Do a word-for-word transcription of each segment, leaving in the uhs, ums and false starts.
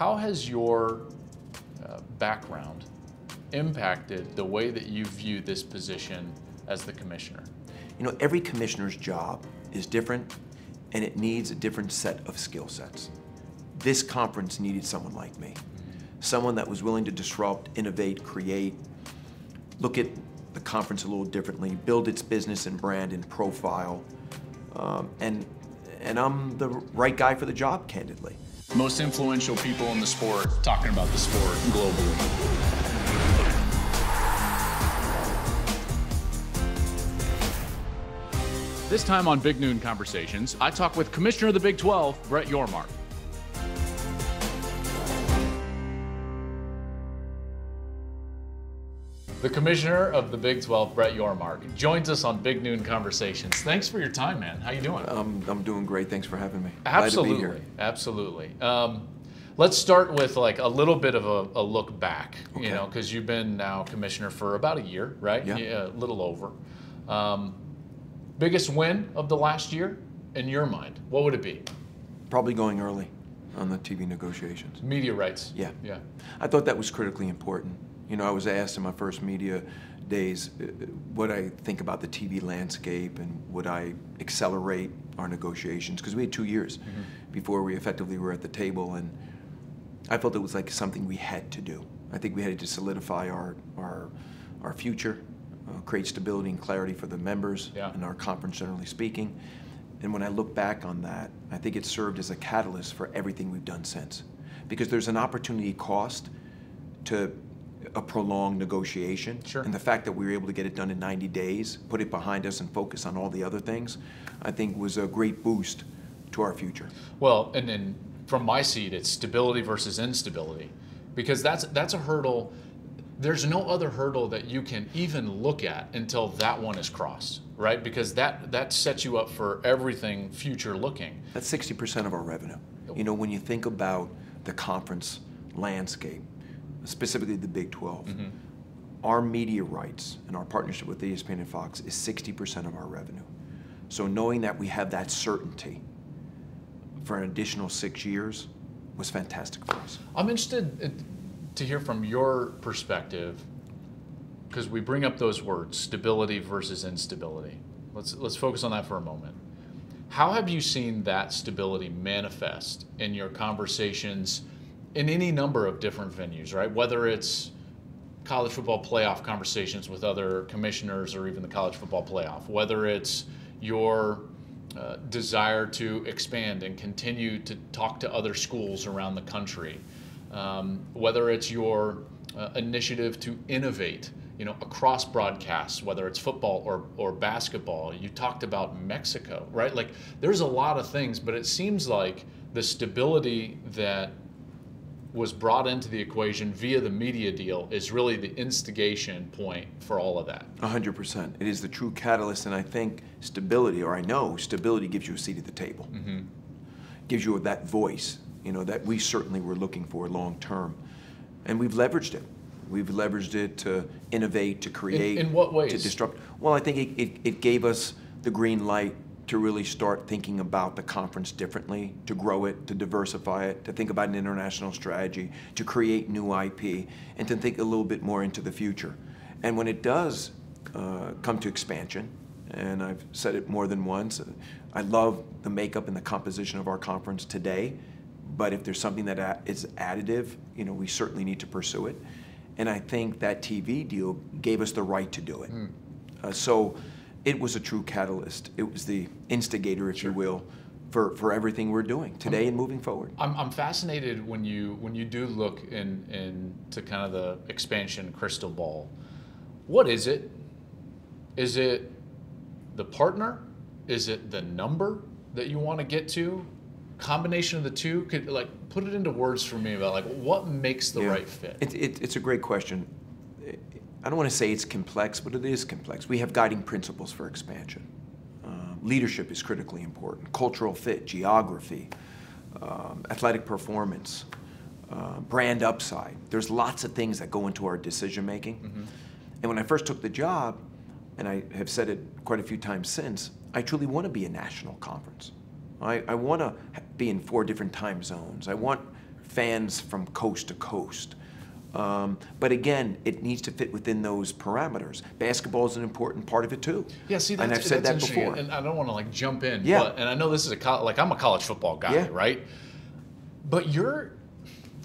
How has your uh, background impacted the way that you view this position as the commissioner? You know, every commissioner's job is different, and it needs a different set of skill sets. This conference needed someone like me, someone that was willing to disrupt, innovate, create, look at the conference a little differently, build its business and brand and profile, um, and, and I'm the right guy for the job, candidly. Most influential people in the sport talking about the sport globally. This time on Big Noon Conversations, I talk with Commissioner of the Big twelve, Brett Yormark. The Commissioner of the Big twelve, Brett Yormark, joins us on Big Noon Conversations. Thanks for your time, man. How you doing? I'm, I'm doing great. Thanks for having me. Absolutely. Glad to be here. Absolutely. Um, let's start with like a little bit of a, a look back, okay. You know, because you've been now Commissioner for about a year, right? Yeah. Yeah, a little over. Um, Biggest win of the last year, in your mind, what would it be? Probably going early on the T V negotiations. Media rights. Yeah. Yeah. I thought that was critically important. You know, I was asked in my first media days uh, what I think about the T V landscape and would I accelerate our negotiations, because we had two years mm-hmm. before we effectively were at the table, and I felt it was like something we had to do. I think we had to solidify our, our, our future. Uh, create stability and clarity for the members yeah. and our conference, generally speaking. And when I look back on that, I think it served as a catalyst for everything we've done since. Because there's an opportunity cost to a prolonged negotiation. Sure. And the fact that we were able to get it done in ninety days, put it behind us and focus on all the other things, I think was a great boost to our future. Well, and then from my seat, it's stability versus instability. Because that's, that's a hurdle. There's no other hurdle that you can even look at until that one is crossed, right? Because that, that sets you up for everything future looking. That's sixty percent of our revenue. You know, when you think about the conference landscape, specifically the Big twelve, mm-hmm. our media rights and our partnership with E S P N and Fox is sixty percent of our revenue. So knowing that we have that certainty for an additional six years was fantastic for us. I'm interested in, to hear from your perspective, because we bring up those words, stability versus instability. Let's, let's focus on that for a moment. How have you seen that stability manifest in your conversations in any number of different venues, right? Whether it's college football playoff conversations with other commissioners or even the college football playoff, whether it's your uh, desire to expand and continue to talk to other schools around the country, Um, whether it's your uh, initiative to innovate, you know, across broadcasts, whether it's football or, or basketball. You talked about Mexico, right? Like, there's a lot of things, but it seems like the stability that was brought into the equation via the media deal is really the instigation point for all of that. one hundred percent. It is the true catalyst, and I think stability, or I know, stability gives you a seat at the table. Mm-hmm. Gives you that voice. You know, that we certainly were looking for long term. And we've leveraged it. We've leveraged it to innovate, to create. In, in what ways? To disrupt. Well, I think it, it, it gave us the green light to really start thinking about the conference differently, to grow it, to diversify it, to think about an international strategy, to create new I P, and to think a little bit more into the future. And when it does uh, come to expansion, and I've said it more than once, I love the makeup and the composition of our conference today. But if there's something that is additive, you know, we certainly need to pursue it. And I think that T V deal gave us the right to do it. Mm. Uh, so it was a true catalyst. It was the instigator, if sure. you will, for, for everything we're doing today I'm, and moving forward. I'm, I'm fascinated when you when you do look in, in to kind of the expansion crystal ball. What is it? Is it the partner? Is it the number that you want to get to? Combination of the two? Could, like, put it into words for me about like what makes the yeah. right fit? It, it, it's a great question. I don't want to say it's complex, but it is complex. We have guiding principles for expansion. Um, leadership is critically important. Cultural fit, geography, um, athletic performance, uh, brand upside. There's lots of things that go into our decision making. Mm-hmm. And when I first took the job, and I have said it quite a few times since, I truly want to be a national conference. I, I want to be in four different time zones. I want fans from coast to coast. Um, but again, it needs to fit within those parameters. Basketball is an important part of it too. Yeah, see, that's, and I've said that before. And I don't want to like jump in. Yeah. But, and I know this is a like I'm a college football guy, yeah. right? But you're,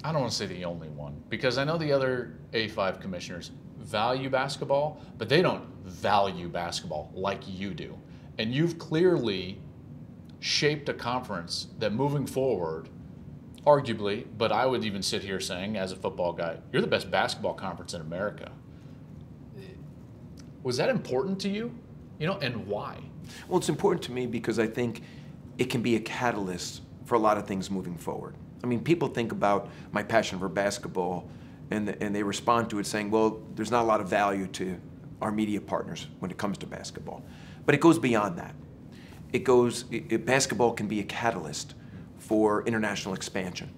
I don't want to say the only one, because I know the other A five commissioners value basketball, but they don't value basketball like you do. And you've clearly shaped a conference that moving forward, arguably, but I would even sit here saying, as a football guy, you're the best basketball conference in America. Was that important to you? You know, and why? Well, it's important to me because I think it can be a catalyst for a lot of things moving forward. I mean, people think about my passion for basketball and, and they respond to it saying, well, there's not a lot of value to our media partners when it comes to basketball. But it goes beyond that. It goes, it, basketball can be a catalyst for international expansion.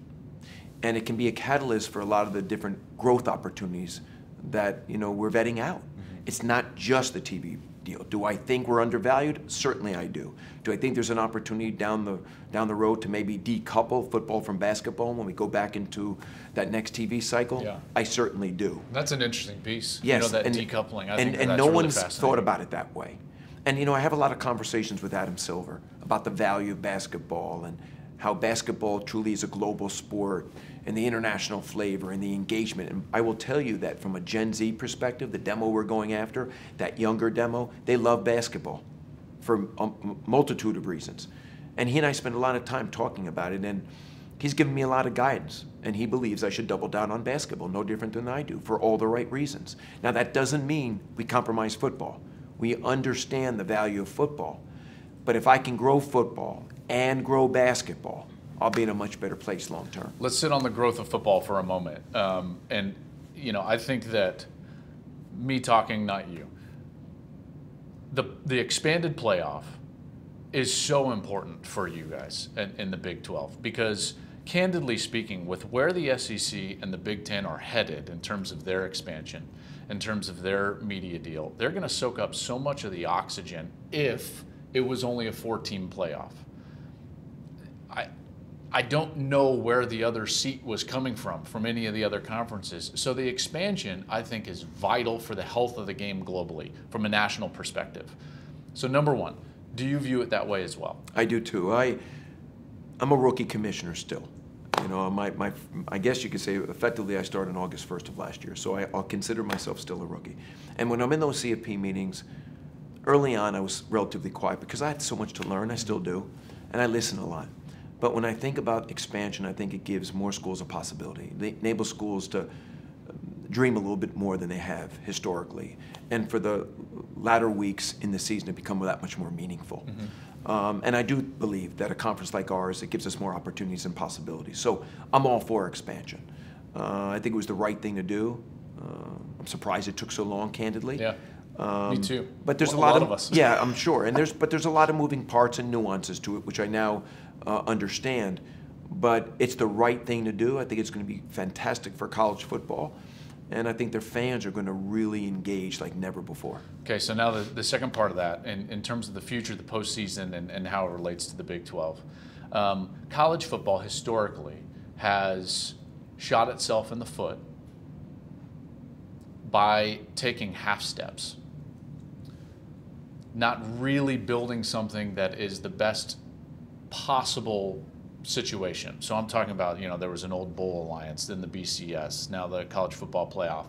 And it can be a catalyst for a lot of the different growth opportunities that, you know, we're vetting out. Mm-hmm. It's not just the T V deal. Do I think we're undervalued? Certainly I do. Do I think there's an opportunity down the, down the road to maybe decouple football from basketball when we go back into that next T V cycle? Yeah. I certainly do. That's an interesting piece. Yes. You know, that and, decoupling. I and, think and, and no really one's thought about it that way. And, you know, I have a lot of conversations with Adam Silver about the value of basketball and how basketball truly is a global sport and the international flavor and the engagement. And I will tell you that from a Gen Z perspective, the demo we're going after, that younger demo, they love basketball for a multitude of reasons. And he and I spend a lot of time talking about it, and he's given me a lot of guidance, and he believes I should double down on basketball, no different than I do, for all the right reasons. Now, that doesn't mean we compromise football. We understand the value of football. But if I can grow football and grow basketball, I'll be in a much better place long term. Let's sit on the growth of football for a moment. Um, and, you know, I think that me talking, not you, the, the expanded playoff is so important for you guys in, in the Big twelve, because candidly speaking, with where the S E C and the Big Ten are headed in terms of their expansion, in terms of their media deal, they're going to soak up so much of the oxygen if it was only a four-team playoff. I, I don't know where the other seat was coming from, from any of the other conferences. So the expansion, I think, is vital for the health of the game globally from a national perspective. So number one, do you view it that way as well? I do too. I, I'm a rookie commissioner still. You know, my, my, I guess you could say effectively I started on August first of last year, so I, I'll consider myself still a rookie. And when I'm in those C F P meetings, early on I was relatively quiet because I had so much to learn, I still do, and I listen a lot. But when I think about expansion, I think it gives more schools a possibility. It enables schools to dream a little bit more than they have historically. And for the latter weeks in the season, it becomes that much more meaningful. Mm-hmm. um, and I do believe that a conference like ours, it gives us more opportunities and possibilities. So I'm all for expansion. Uh, I think it was the right thing to do. Uh, I'm surprised it took so long, candidly. Yeah. Um, Me too. But there's well, a, lot a lot of, of us. Yeah, I'm sure. And there's but there's a lot of moving parts and nuances to it, which I now uh, understand. But it's the right thing to do. I think it's going to be fantastic for college football, and I think their fans are going to really engage like never before. Okay, so now the, the second part of that, in, in terms of the future, the postseason, and, and how it relates to the Big twelve. Um, college football historically has shot itself in the foot by taking half steps. Not really building something that is the best possible situation. So I'm talking about, you know, there was an old bowl alliance, then the B C S, now the college football playoff.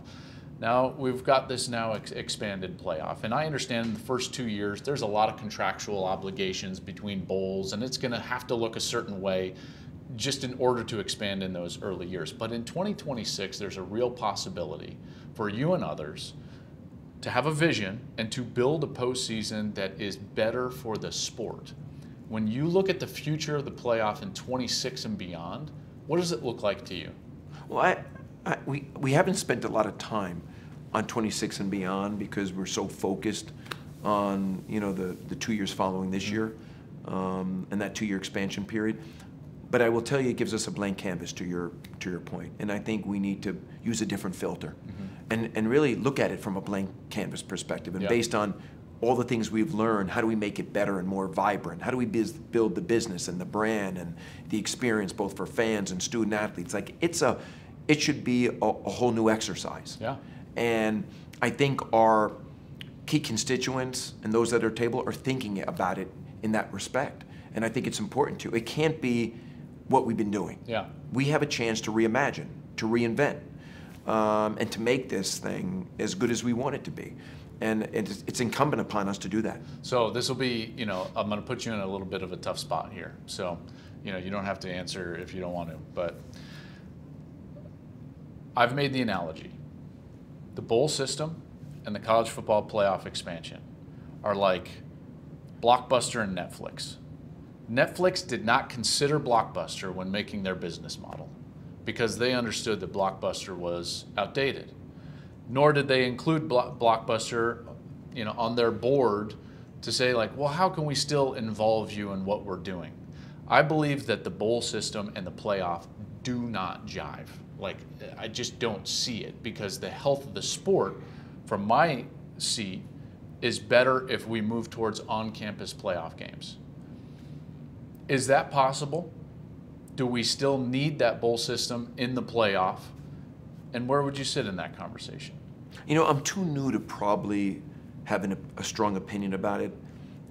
Now we've got this now ex expanded playoff. And I understand in the first two years, there's a lot of contractual obligations between bowls, and it's gonna have to look a certain way just in order to expand in those early years. But in twenty twenty-six, there's a real possibility for you and others to have a vision and to build a postseason that is better for the sport. When you look at the future of the playoff in twenty-six and beyond, what does it look like to you? Well, I, I, we, we haven't spent a lot of time on twenty-six and beyond because we're so focused on, you know, the, the two years following this mm-hmm. year um, and that two-year expansion period. But I will tell you, it gives us a blank canvas to your, to your point. And I think we need to use a different filter mm-hmm. and, and really look at it from a blank canvas perspective. And yep. based on all the things we've learned, how do we make it better and more vibrant? How do we build the business and the brand and the experience both for fans and student athletes? Like it's a, it should be a, a whole new exercise. Yeah. And I think our key constituents and those at our table are thinking about it in that respect. And I think it's important too. It can't be what we've been doing. Yeah. We have a chance to reimagine, to reinvent, um, and to make this thing as good as we want it to be. And it's, it's incumbent upon us to do that. So this will be, you know, I'm going to put you in a little bit of a tough spot here. So, you know, you don't have to answer if you don't want to, but I've made the analogy. The bowl system and the college football playoff expansion are like Blockbuster and Netflix. Netflix did not consider Blockbuster when making their business model because they understood that Blockbuster was outdated. Nor did they include Blockbuster, you know, on their board to say like, well, how can we still involve you in what we're doing? I believe that the bowl system and the playoff do not jive. Like, I just don't see it because the health of the sport, from my seat, is better if we move towards on-campus playoff games. Is that possible? Do we still need that bowl system in the playoff? And where would you sit in that conversation? You know, I'm too new to probably have an, a strong opinion about it.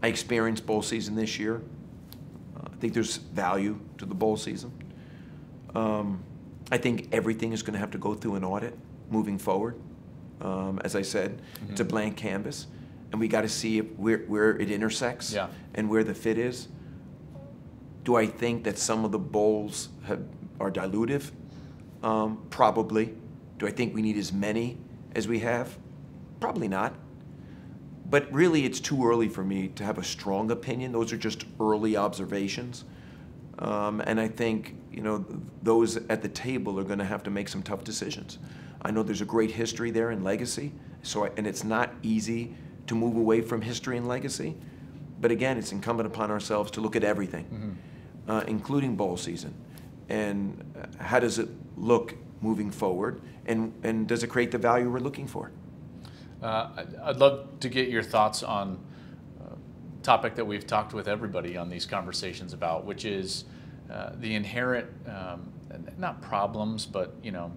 I experienced bowl season this year. Uh, I think there's value to the bowl season. Um, I think everything is going to have to go through an audit moving forward. Um, as I said, mm-hmm. It's a blank canvas. And we got to see if where, where it intersects yeah. and where the fit is. Do I think that some of the bowls have, are dilutive? Um, probably. Do I think we need as many as we have? Probably not. But really, it's too early for me to have a strong opinion. Those are just early observations. Um, and I think, you know, those at the table are going to have to make some tough decisions. I know there's a great history there and legacy, so I, and it's not easy to move away from history and legacy. But again, it's incumbent upon ourselves to look at everything, mm-hmm. uh, including bowl season. And how does it look moving forward? And, and does it create the value we're looking for? Uh, I'd love to get your thoughts on a topic that we've talked with everybody on these conversations about, which is uh, the inherent, um, not problems, but you know,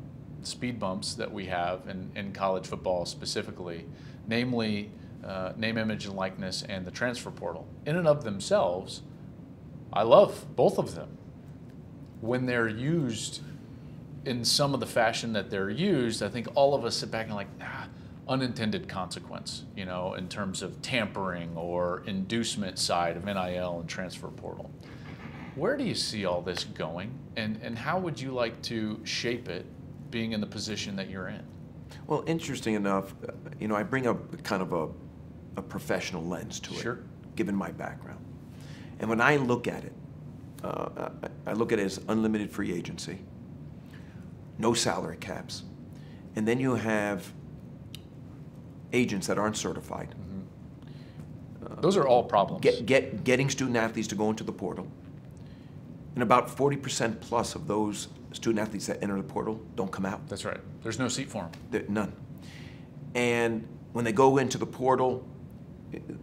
speed bumps that we have in, in college football specifically, namely uh, name, image, and likeness and the transfer portal. In and of themselves, I love both of them. When they're used in some of the fashion that they're used, I think all of us sit back and like, nah, unintended consequence, you know, in terms of tampering or inducement side of N I L and transfer portal. Where do you see all this going? And, and how would you like to shape it being in the position that you're in? Well, interesting enough, you know, I bring up kind of a, a professional lens to it, sure. given my background. And when I look at it, Uh, I, I look at it as unlimited free agency, no salary caps, and then you have agents that aren't certified. Mm-hmm. uh, Those are all problems. Get, get, getting student athletes to go into the portal, and about forty percent plus of those student athletes that enter the portal don't come out. That's right. There's no seat for them. There, none. And when they go into the portal,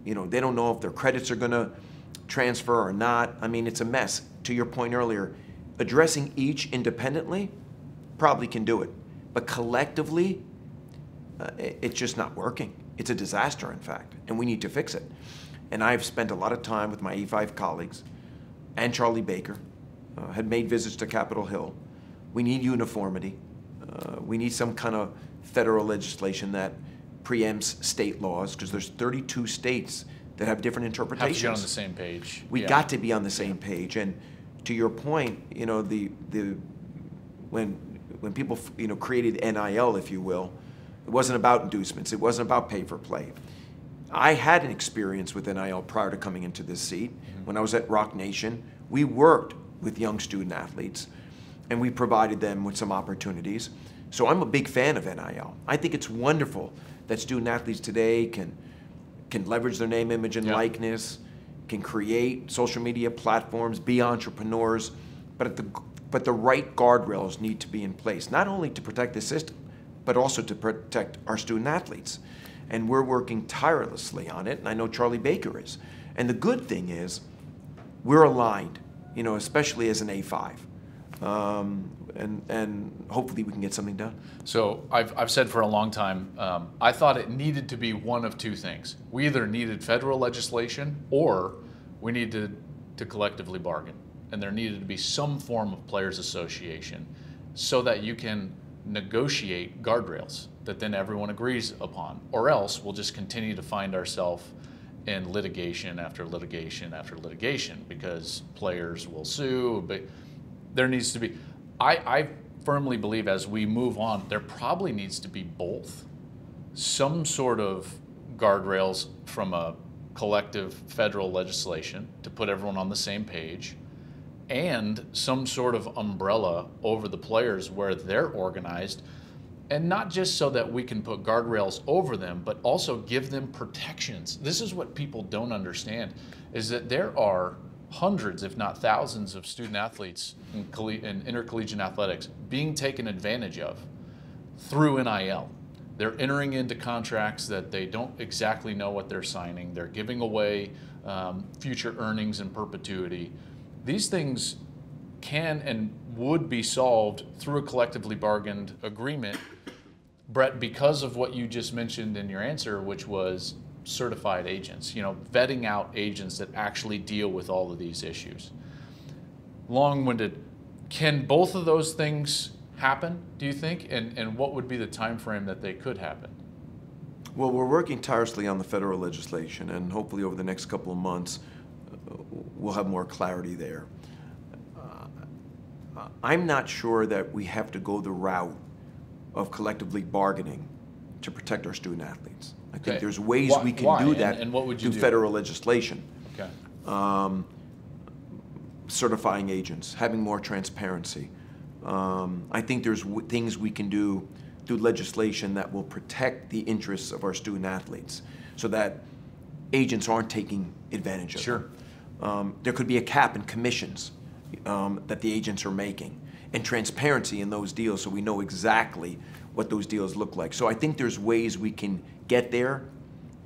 you know, they don't know if their credits are going to transfer or not. I mean, it's a mess. To your point earlier, addressing each independently probably can do it, but collectively, uh, it, it's just not working. It's a disaster, in fact, and we need to fix it. And I've spent a lot of time with my E five colleagues, and Charlie Baker, uh, had made visits to Capitol Hill. We need uniformity. Uh, we need some kind of federal legislation that preempts state laws, because there's thirty-two states that have different interpretations. Have to be on the same page. We yeah. got to be on the same yeah. page. And to your point, you know, the the when when people you know created N I L, if you will, it wasn't about inducements. It wasn't about pay for play. I had an experience with N I L prior to coming into this seat. Mm-hmm. When I was at Roc Nation, we worked with young student athletes, and we provided them with some opportunities. So I'm a big fan of N I L. I think it's wonderful that student athletes today can. can leverage their name, image, and yeah. likeness, can create social media platforms, be entrepreneurs, but, at the, but the right guardrails need to be in place, not only to protect the system, but also to protect our student athletes. and we're working tirelessly on it, and I know Charlie Baker is. And the good thing is we're aligned, you know, especially as an A five. Um, and, and hopefully we can get something done. So I've, I've said for a long time, um, I thought it needed to be one of two things. We either needed federal legislation or we needed to collectively bargain. And there needed to be some form of players association so that you can negotiate guardrails that then everyone agrees upon, or else we'll just continue to find ourselves in litigation after litigation after litigation because players will sue. But there needs to be, I, I firmly believe as we move on, there probably needs to be both. Some sort of guardrails from a collective federal legislation to put everyone on the same page, and some sort of umbrella over the players where they're organized, and not just so that we can put guardrails over them, but also give them protections. This is what people don't understand, is that there are hundreds, if not thousands, of student athletes in, in intercollegiate athletics being taken advantage of through N I L. They're entering into contracts that they don't exactly know what they're signing. They're giving away um, future earnings in perpetuity. These things can and would be solved through a collectively bargained agreement, Brett, because of what you just mentioned in your answer, which was certified agents, you know, vetting out agents that actually deal with all of these issues. Long-winded, can both of those things happen, do you think? And, and what would be the time frame that they could happen? Well, we're working tirelessly on the federal legislation, and hopefully over the next couple of months, we'll have more clarity there. Uh, I'm not sure that we have to go the route of collectively bargaining to protect our student athletes. I okay. think there's ways Wh we can why? do that and, and what would you through do? federal legislation. Okay. Um, certifying agents, having more transparency. Um, I think there's w things we can do through legislation that will protect the interests of our student athletes so that agents aren't taking advantage of sure. them. Um, there could be a cap in commissions um, that the agents are making, and transparency in those deals so we know exactly what those deals look like. So I think there's ways we can get there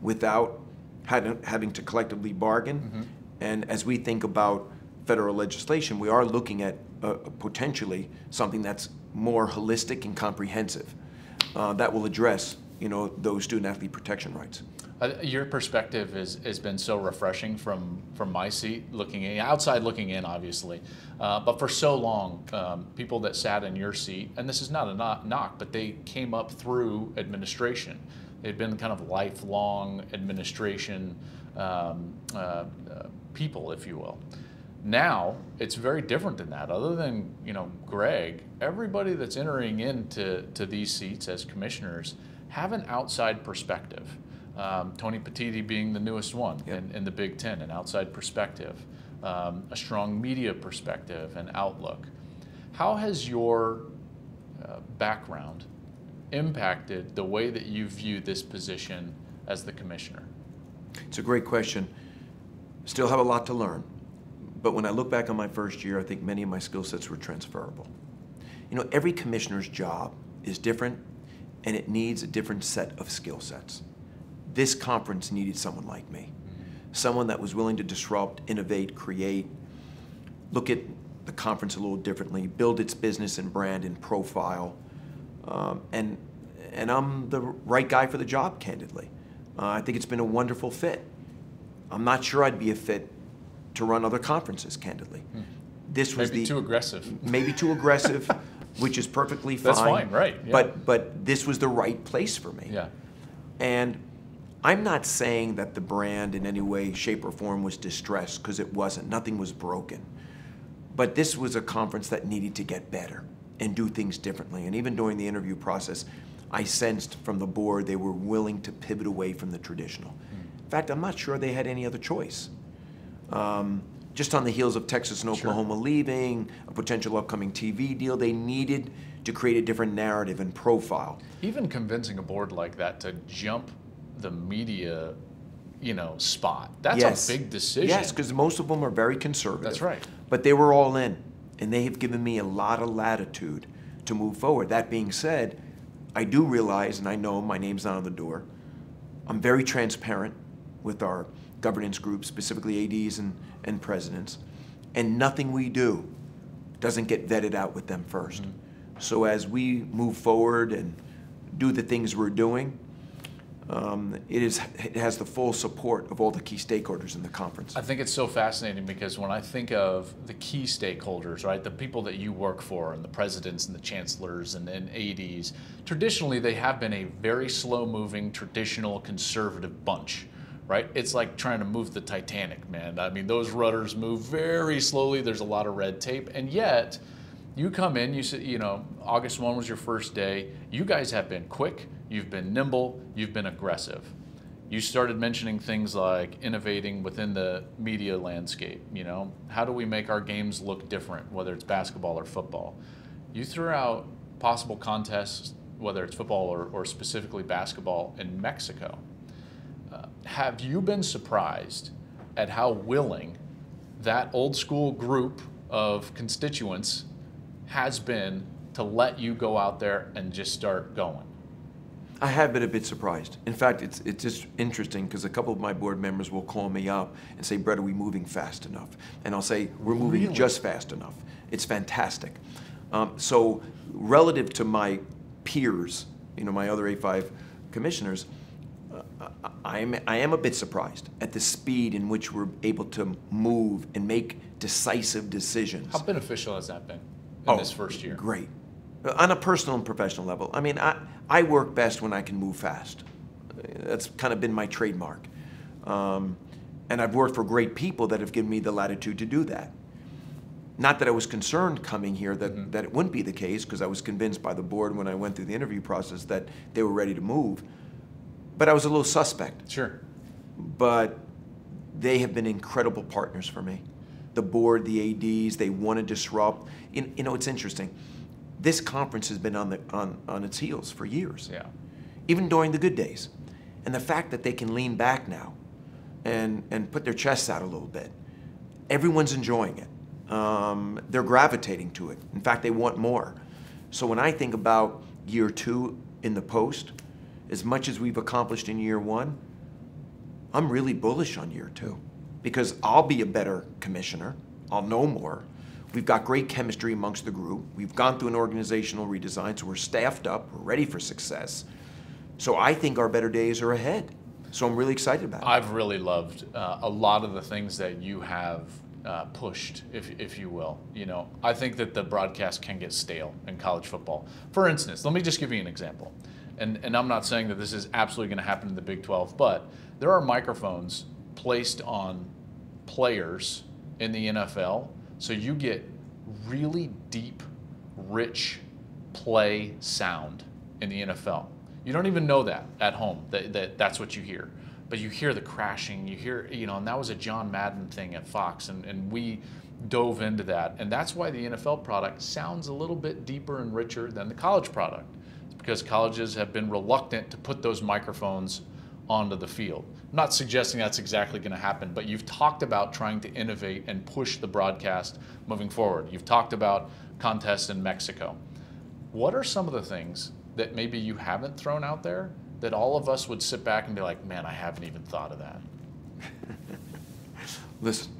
without having to collectively bargain. Mm-hmm. And as we think about federal legislation, we are looking at uh, potentially something that's more holistic and comprehensive uh, that will address, you know, those student-athlete protection rights. Uh, your perspective is, has been so refreshing from, from my seat, looking in, outside looking in, obviously. Uh, but for so long, um, people that sat in your seat, and this is not a knock, but they came up through administration. They've been kind of lifelong administration um, uh, uh, people, if you will. Now, it's very different than that. Other than, you know, Greg, everybody that's entering into to these seats as commissioners have an outside perspective. Um, Tony Petitti being the newest one yep. in, in the Big Ten, an outside perspective, um, a strong media perspective and outlook. How has your uh, background impacted the way that you view this position as the commissioner? It's a great question. Still have a lot to learn, but when I look back on my first year, I think many of my skill sets were transferable. You know, every commissioner's job is different, and it needs a different set of skill sets. This conference needed someone like me, someone that was willing to disrupt, innovate, create, look at the conference a little differently, build its business and brand and profile. Um, and, and I'm the right guy for the job, candidly. Uh, I think it's been a wonderful fit. I'm not sure I'd be a fit to run other conferences, candidly. Hmm. This was maybe the, too aggressive. Maybe too aggressive, which is perfectly fine. That's fine, right. Yeah. But, but this was the right place for me. Yeah. And I'm not saying that the brand in any way, shape, or form was distressed, because it wasn't. Nothing was broken. But this was a conference that needed to get better and do things differently. And even during the interview process, I sensed from the board they were willing to pivot away from the traditional. Mm. In fact, I'm not sure they had any other choice. Um, just on the heels of Texas and Oklahoma sure. leaving, a potential upcoming T V deal, they needed to create a different narrative and profile. Even convincing a board like that to jump the media, you know, spot. That's yes. a big decision. Yes, because most of them are very conservative. That's right. But they were all in, and they have given me a lot of latitude to move forward. That being said, I do realize, and I know my name's not on the door, I'm very transparent with our governance group, specifically A Ds and, and presidents, and nothing we do doesn't get vetted out with them first. Mm-hmm. So as we move forward and do the things we're doing, um, it is it has the full support of all the key stakeholders in the conference. I think it's so fascinating because when I think of the key stakeholders, right, the people that you work for and the presidents and the chancellors and, and A Ds, traditionally they have been a very slow-moving, traditional, conservative bunch. Right? It's like trying to move the Titanic, man. I mean, those rudders move very slowly. There's a lot of red tape. And yet, you come in, you say, you know, August first was your first day. You guys have been quick. You've been nimble. You've been aggressive. You started mentioning things like innovating within the media landscape. You know, how do we make our games look different, whether it's basketball or football? You threw out possible contests, whether it's football or, or specifically basketball in Mexico. Uh, have you been surprised at how willing that old school group of constituents has been to let you go out there and just start going? I have been a bit surprised. In fact, it's, it's just interesting because a couple of my board members will call me up and say, Brett, are we moving fast enough? And I'll say, we're moving really? just fast enough. It's fantastic. Um, so relative to my peers, you know, my other A five commissioners, I'm, I am a bit surprised at the speed in which we're able to move and make decisive decisions. How beneficial has that been in oh, this first year? Great. On a personal and professional level, I mean, I, I work best when I can move fast. That's kind of been my trademark. Um, and I've worked for great people that have given me the latitude to do that. Not that I was concerned coming here that, mm-hmm. that it wouldn't be the case, because I was convinced by the board when I went through the interview process that they were ready to move. But I was a little suspect. Sure. But they have been incredible partners for me. The board, the A Ds, they want to disrupt. You, you know, it's interesting. This conference has been on, the, on, on its heels for years. Yeah. Even during the good days. And the fact that they can lean back now and, and put their chests out a little bit. Everyone's enjoying it. Um, they're gravitating to it. In fact, they want more. So when I think about year two in the post, as much as we've accomplished in year one, I'm really bullish on year two because I'll be a better commissioner. I'll know more. We've got great chemistry amongst the group. We've gone through an organizational redesign, so we're staffed up, we're ready for success. So I think our better days are ahead. So I'm really excited about it. I've really loved uh, a lot of the things that you have Uh, pushed, if, if you will. You know, I think that the broadcast can get stale in college football. For instance, let me just give you an example. And, and I'm not saying that this is absolutely going to happen in the Big twelve, but there are microphones placed on players in the N F L, so you get really deep, rich play sound in the N F L. You don't even know that at home, that, that that's what you hear. But you hear the crashing, you hear, you know, and that was a John Madden thing at Fox, and, and we dove into that. And that's why the N F L product sounds a little bit deeper and richer than the college product. It's because colleges have been reluctant to put those microphones onto the field. I'm not suggesting that's exactly going to happen, but you've talked about trying to innovate and push the broadcast moving forward. You've talked about contests in Mexico. What are some of the things that maybe you haven't thrown out there that all of us would sit back and be like, man, I haven't even thought of that? Listen,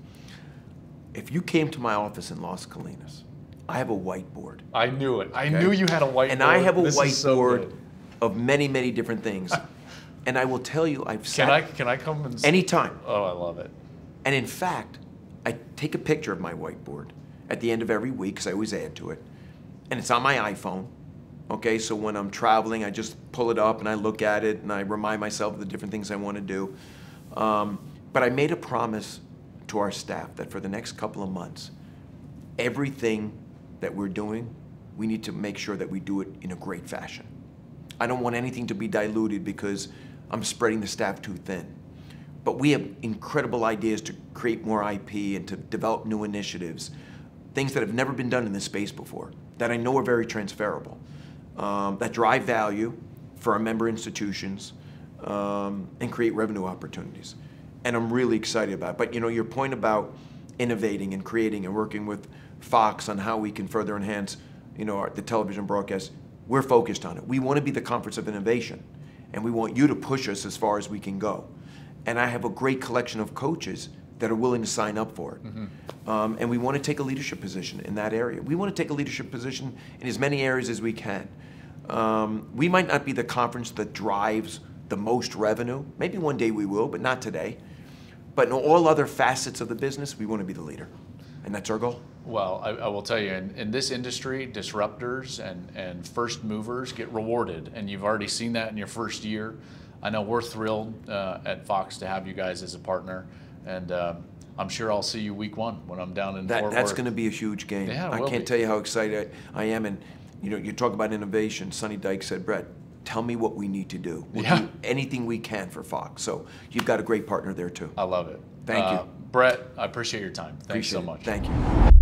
if you came to my office in Las Colinas, I have a whiteboard. I knew it. Okay? I knew you had a whiteboard. And I have a this whiteboard so of many, many different things. And I will tell you, I've sat. Can I, can I come and see? Anytime. Oh, I love it. And in fact, I take a picture of my whiteboard at the end of every week, because I always add to it. And it's on my iPhone. Okay, so when I'm traveling, I just pull it up and I look at it and I remind myself of the different things I want to do. Um, but I made a promise to our staff that for the next couple of months, everything that we're doing, we need to make sure that we do it in a great fashion. I don't want anything to be diluted because I'm spreading the staff too thin. But we have incredible ideas to create more I P and to develop new initiatives, things that have never been done in this space before, that I know are very transferable. Um, that drive value for our member institutions um, and create revenue opportunities. And I'm really excited about it. But you know, your point about innovating and creating and working with Fox on how we can further enhance, you know, our, the television broadcast, we're focused on it. We want to be the conference of innovation. and we want you to push us as far as we can go. And I have a great collection of coaches that are willing to sign up for it. Mm-hmm. um, and we want to take a leadership position in that area. We want to take a leadership position in as many areas as we can. Um, we might not be the conference that drives the most revenue. Maybe one day we will, but not today. But in all other facets of the business, we want to be the leader. And that's our goal. Well, I, I will tell you, in, in this industry, disruptors and, and first movers get rewarded. And you've already seen that in your first year. I know we're thrilled uh, at Fox to have you guys as a partner. And uh, I'm sure I'll see you week one when I'm down in that, Fort Worth. That's going to be a huge game. Yeah, I can't be. tell you how excited I, I am. And you know, you talk about innovation. Sonny Dyke said, Brett, tell me what we need to do. We'll yeah. do anything we can for Fox. So you've got a great partner there, too. I love it. Thank uh, you. Brett, I appreciate your time. Thanks appreciate so much. It. Thank you.